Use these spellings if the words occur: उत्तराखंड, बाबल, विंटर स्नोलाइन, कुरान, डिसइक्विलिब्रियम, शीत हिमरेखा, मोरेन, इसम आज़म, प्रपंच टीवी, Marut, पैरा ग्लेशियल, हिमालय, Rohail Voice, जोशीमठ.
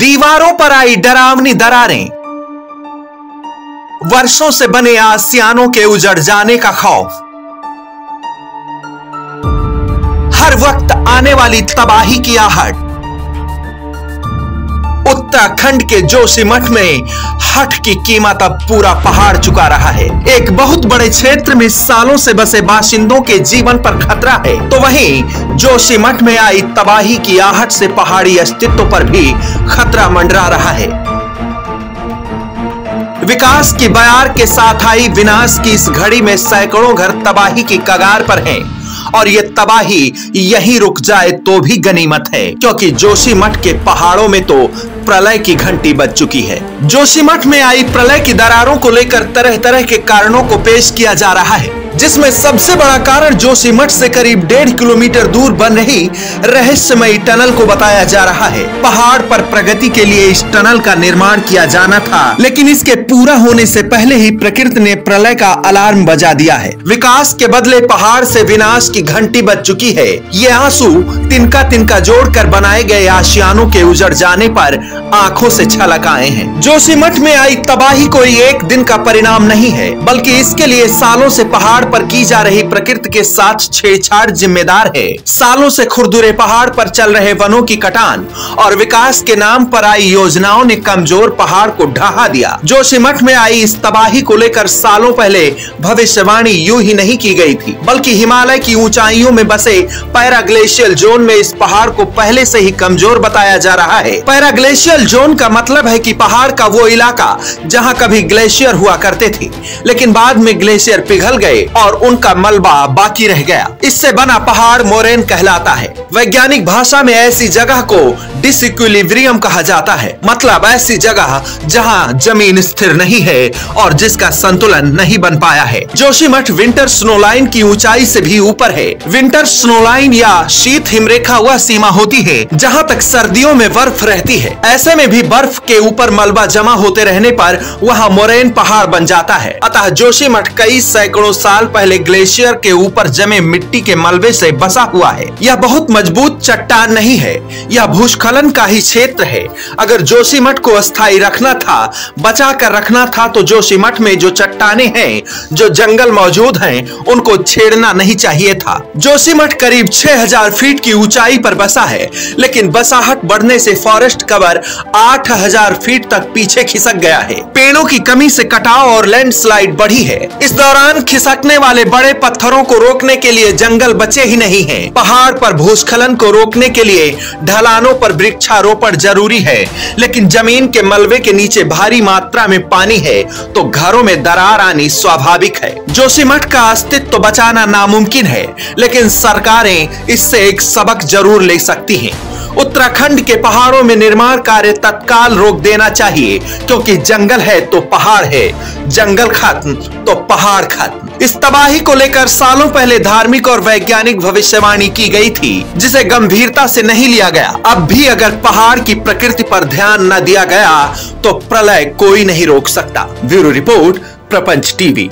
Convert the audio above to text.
दीवारों पर आई डरावनी दरारें, वर्षों से बने आशियानों के उजड़ जाने का खौफ, हर वक्त आने वाली तबाही की आहट। उत्तराखंड के जोशीमठ में हट की कीमत अब पूरा पहाड़ चुका रहा है। एक बहुत बड़े क्षेत्र में सालों से बसे बाशिंदों के जीवन पर खतरा है, तो वहीं जोशीमठ में आई तबाही की आहट से पहाड़ी अस्तित्व पर भी खतरा मंडरा रहा है। विकास की बयार के साथ आई विनाश की इस घड़ी में सैकड़ों घर तबाही की कगार पर हैं, और ये तबाही यहीं रुक जाए तो भी गनीमत है, क्योंकि जोशीमठ के पहाड़ों में तो प्रलय की घंटी बज चुकी है। जोशीमठ में आई प्रलय की दरारों को लेकर तरह तरह के कारणों को पेश किया जा रहा है, जिसमें सबसे बड़ा कारण जोशीमठ से करीब 1.5 किलोमीटर दूर बन रही रहस्यमयी टनल को बताया जा रहा है। पहाड़ पर प्रगति के लिए इस टनल का निर्माण किया जाना था, लेकिन इसके पूरा होने से पहले ही प्रकृति ने प्रलय का अलार्म बजा दिया है। विकास के बदले पहाड़ से विनाश की घंटी बज चुकी है। ये आंसू तिनका तिनका जोड़कर बनाए गए आशियानों के उजड़ जाने पर आंखों से छलक आए हैं। जोशीमठ में आई तबाही कोई एक दिन का परिणाम नहीं है, बल्कि इसके लिए सालों से पहाड़ पर की जा रही प्रकृति के साथ छेड़छाड़ जिम्मेदार है। सालों से खुरदुरे पहाड़ पर चल रहे वनों की कटान और विकास के नाम पर आई योजनाओं ने कमजोर पहाड़ को ढहा दिया। जोशीमठ में आई इस तबाही को लेकर सालों पहले भविष्यवाणी यूं ही नहीं की गई थी, बल्कि हिमालय की ऊंचाइयों में बसे पैरा ग्लेशियल जोन में इस पहाड़ को पहले से ही कमजोर बताया जा रहा है। पैरा ग्लेशियल जोन का मतलब है कि पहाड़ का वो इलाका जहां कभी ग्लेशियर हुआ करते थे, लेकिन बाद में ग्लेशियर पिघल गए और उनका मलबा बाकी रह गया। इससे बना पहाड़ मोरेन कहलाता है। वैज्ञानिक भाषा में ऐसी जगह को डिसइक्विलिब्रियम कहा जाता है, मतलब ऐसी जगह जहां जमीन स्थिर नहीं है और जिसका संतुलन नहीं बन पाया है। जोशीमठ विंटर स्नोलाइन की ऊंचाई से भी ऊपर है। विंटर स्नोलाइन या शीत हिमरेखा वह सीमा होती है जहां तक सर्दियों में बर्फ रहती है। ऐसे में भी बर्फ के ऊपर मलबा जमा होते रहने पर वहां मोरेन पहाड़ बन जाता है। अतः जोशीमठ कई सैकड़ों साल पहले ग्लेशियर के ऊपर जमे मिट्टी के मलबे से बसा हुआ है। यह बहुत मजबूत चट्टान नहीं है, यह भूस्खलन का ही क्षेत्र है। अगर जोशीमठ को स्थायी रखना था, बचा कर रखना था, तो जोशीमठ में जो चट्टाने हैं, जो जंगल मौजूद हैं, उनको छेड़ना नहीं चाहिए था। जोशीमठ करीब 6000 फीट की ऊंचाई पर बसा है, लेकिन बसाहट बढ़ने से फॉरेस्ट कवर 8000 फीट तक पीछे खिसक गया है। पेड़ों की कमी से कटाव और लैंडस्लाइड बढ़ी है। इस दौरान खिसकने वाले बड़े पत्थरों को रोकने के लिए जंगल बचे ही नहीं है। पहाड़ पर भूस्खलन को रोकने के लिए ढलानों पर वृक्षारोपण जरूरी है, लेकिन जमीन के मलबे के नीचे भारी मात्रा में पानी है, तो घरों में दरार आनी स्वाभाविक है। जोशीमठ का अस्तित्व बचाना नामुमकिन है, लेकिन सरकारें इससे एक सबक जरूर ले सकती हैं। उत्तराखंड के पहाड़ों में निर्माण कार्य तत्काल रोक देना चाहिए, क्योंकि जंगल है तो पहाड़ है, जंगल खत्म तो पहाड़ खत्म। इस तबाही को लेकर सालों पहले धार्मिक और वैज्ञानिक भविष्यवाणी की गई थी, जिसे गंभीरता से नहीं लिया गया। अब भी अगर पहाड़ की प्रकृति पर ध्यान न दिया गया तो प्रलय कोई नहीं रोक सकता। Bureau report, प्रपंच टीवी।